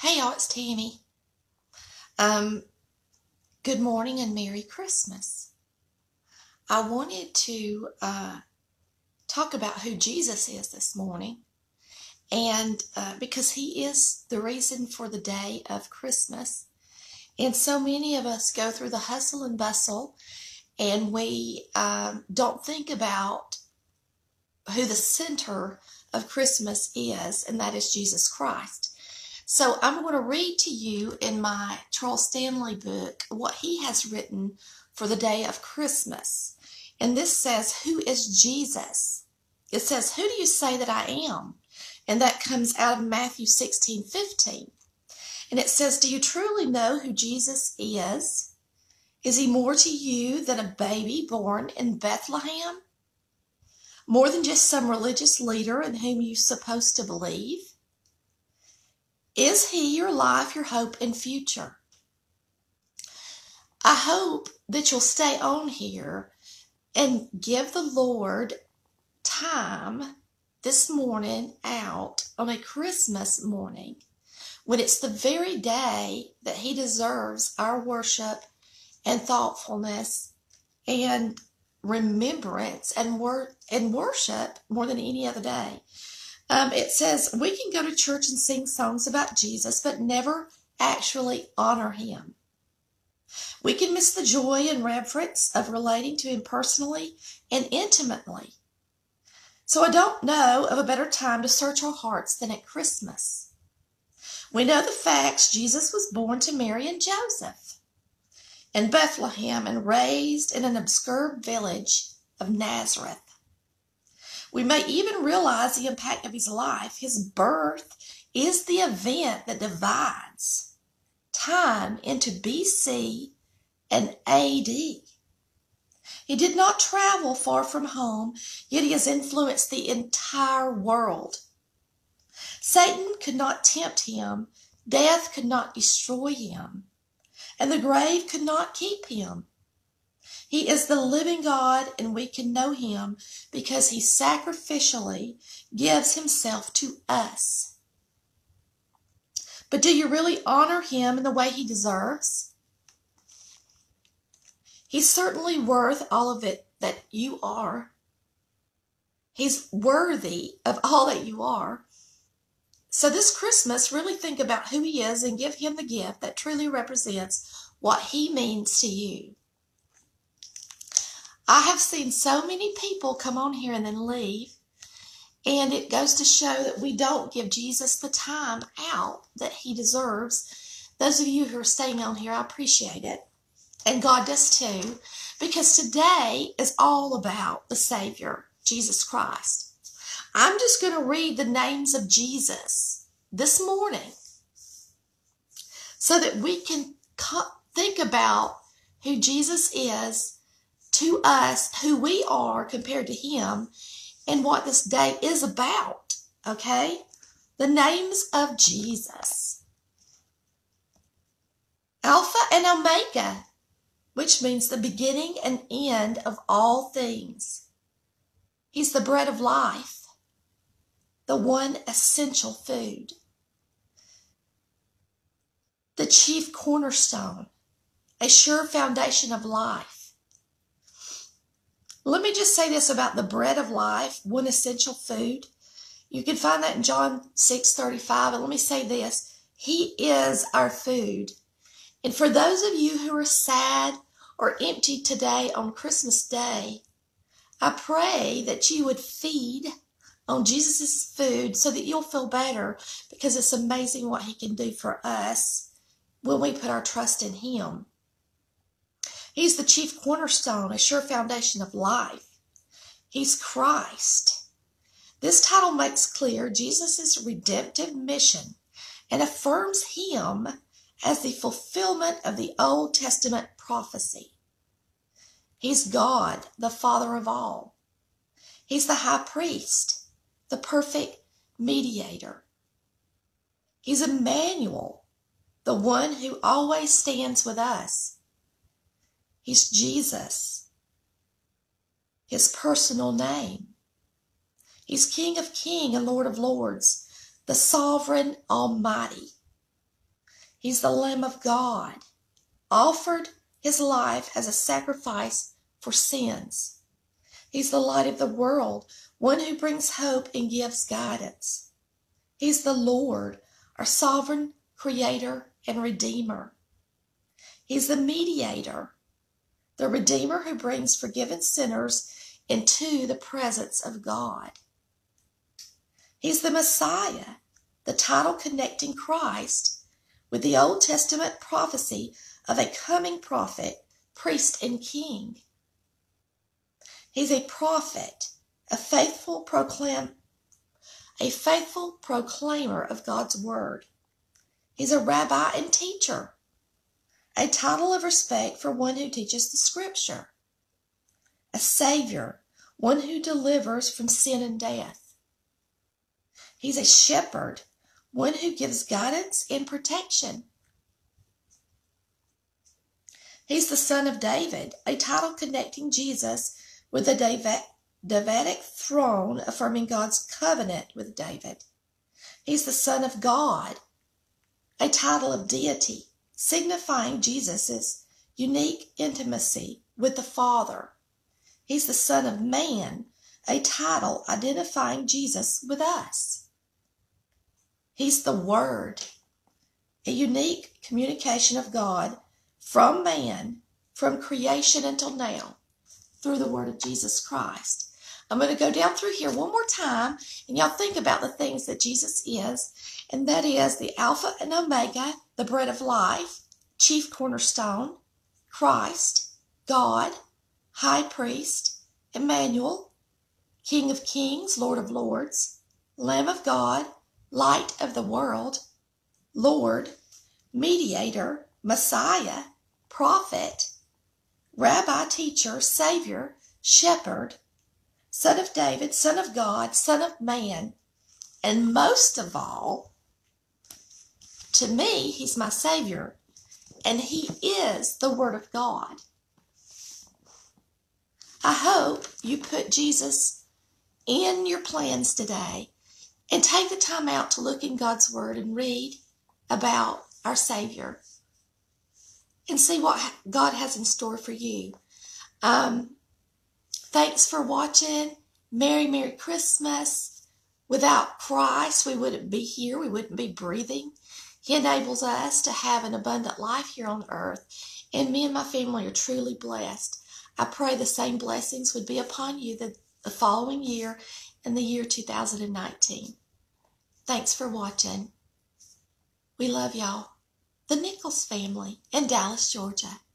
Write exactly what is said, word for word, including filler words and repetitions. Hey y'all, it's Tammy. Um, good morning and Merry Christmas. I wanted to uh, talk about who Jesus is this morning, and uh, because he is the reason for the day of Christmas. And so many of us go through the hustle and bustle, and we um, don't think about who the center of Christmas is, and that is Jesus Christ. So I'm going to read to you in my Charles Stanley book what he has written for the day of Christmas. And this says, who is Jesus? It says, who do you say that I am? And that comes out of Matthew sixteen fifteen. And it says, do you truly know who Jesus is? Is he more to you than a baby born in Bethlehem? More than just some religious leader in whom you're supposed to believe? Is he your life, your hope, and future? I hope that you'll stay on here and give the Lord time this morning out on a Christmas morning when it's the very day that he deserves our worship and thoughtfulness and remembrance and, wor- and worship more than any other day. Um, it says, we can go to church and sing songs about Jesus, but never actually honor him. We can miss the joy and reverence of relating to him personally and intimately. So I don't know of a better time to search our hearts than at Christmas. We know the facts. Jesus was born to Mary and Joseph in Bethlehem and raised in an obscure village of Nazareth. We may even realize the impact of his life. His birth is the event that divides time into B C and A D He did not travel far from home, yet he has influenced the entire world. Satan could not tempt him, death could not destroy him, and the grave could not keep him. He is the living God, and we can know him because he sacrificially gives himself to us. But do you really honor him in the way he deserves? He's certainly worth all of it that you are. He's worthy of all that you are. So this Christmas, really think about who he is and give him the gift that truly represents what he means to you. I have seen so many people come on here and then leave, and it goes to show that we don't give Jesus the time out that he deserves. Those of you who are staying on here, I appreciate it, and God does too, because today is all about the Savior, Jesus Christ. I'm just going to read the names of Jesus this morning so that we can think about who Jesus is to us, who we are compared to him, and what this day is about, okay? The names of Jesus. Alpha and Omega, which means the beginning and end of all things. He's the bread of life, the one essential food, the chief cornerstone, a sure foundation of life. Let me just say this about the bread of life, one essential food. You can find that in John six thirty-five. And let me say this, he is our food. And for those of you who are sad or empty today on Christmas Day, I pray that you would feed on Jesus' food so that you'll feel better, because it's amazing what he can do for us when we put our trust in him. He's the chief cornerstone, a sure foundation of life. He's Christ. This title makes clear Jesus' redemptive mission and affirms him as the fulfillment of the Old Testament prophecy. He's God, the Father of all. He's the high priest, the perfect mediator. He's Emmanuel, the one who always stands with us. He's Jesus, his personal name. He's King of Kings and Lord of Lords, the Sovereign Almighty. He's the Lamb of God, offered his life as a sacrifice for sins. He's the light of the world, one who brings hope and gives guidance. He's the Lord, our sovereign creator and redeemer. He's the mediator, the redeemer who brings forgiven sinners into the presence of God. He's the Messiah, the title connecting Christ with the Old Testament prophecy of a coming prophet, priest, and king. He's a prophet, a faithful proclaim, a faithful proclaimer of God's word. He's a rabbi and teacher, a title of respect for one who teaches the scripture, a savior, one who delivers from sin and death. He's a shepherd, one who gives guidance and protection. He's the Son of David, a title connecting Jesus with the Davidic throne, affirming God's covenant with David. He's the Son of God, a title of deity, signifying Jesus' unique intimacy with the Father. He's the Son of Man, a title identifying Jesus with us. He's the Word, a unique communication of God from man, from creation until now, through the Word of Jesus Christ. I'm going to go down through here one more time, and y'all think about the things that Jesus is, and that is the Alpha and Omega, the bread of life, chief cornerstone, Christ, God, high priest, Emmanuel, King of kings, Lord of lords, Lamb of God, light of the world, Lord, mediator, Messiah, prophet, rabbi, teacher, savior, shepherd, Son of David, Son of God, Son of Man, and most of all, to me, he's my Savior, and he is the Word of God. I hope you put Jesus in your plans today and take the time out to look in God's Word and read about our Savior and see what God has in store for you. Um, thanks for watching. Merry, Merry Christmas. Without Christ, we wouldn't be here. We wouldn't be breathing. He enables us to have an abundant life here on earth, and me and my family are truly blessed. I pray the same blessings would be upon you the, the following year and the year two thousand nineteen. Thanks for watching. We love y'all. The Nichols Family in Dallas, Georgia.